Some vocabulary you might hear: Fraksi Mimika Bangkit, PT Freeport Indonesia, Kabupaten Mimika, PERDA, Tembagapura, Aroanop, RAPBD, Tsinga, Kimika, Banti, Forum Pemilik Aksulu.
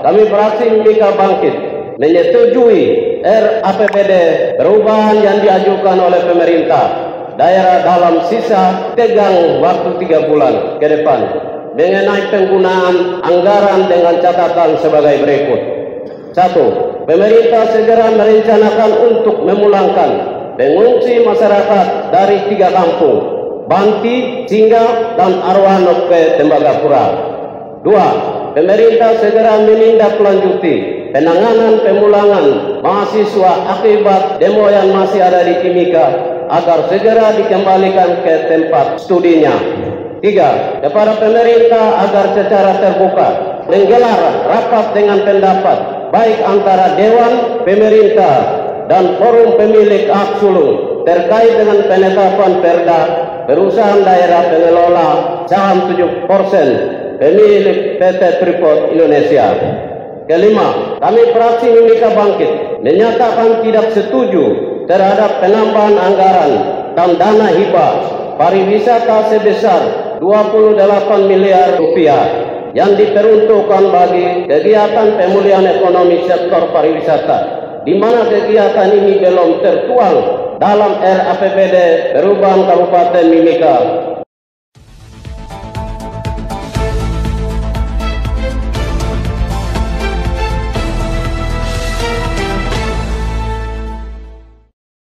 Kami fraksi Mimika Bangkit menyetujui RAPBD perubahan yang diajukan oleh pemerintah daerah dalam sisa tegang waktu 3 bulan ke depan mengenai penggunaan anggaran dengan catatan sebagai berikut. 1. Pemerintah segera merencanakan untuk memulangkan pengungsi masyarakat dari 3 kampung, Banti, Tsinga, dan Aroanop ke Tembagapura. 2. Pemerintah segera menindaklanjuti penanganan pemulangan mahasiswa akibat demo yang masih ada di Kimika agar segera dikembalikan ke tempat studinya. 3. Kepada pemerintah agar secara terbuka menggelar rapat dengan pendapat baik antara Dewan Pemerintah dan Forum Pemilik Aksulu terkait dengan penetapan perda perusahaan daerah pengelola saham 7% pemilik PT Freeport Indonesia. 4. Kami fraksi Mimika Bangkit menyatakan tidak setuju terhadap penambahan anggaran dan dana hibah pariwisata sebesar 28 miliar rupiah yang diperuntukkan bagi kegiatan pemulihan ekonomi sektor pariwisata, di mana kegiatan ini belum tertuang dalam RAPBD perubahan Kabupaten Mimika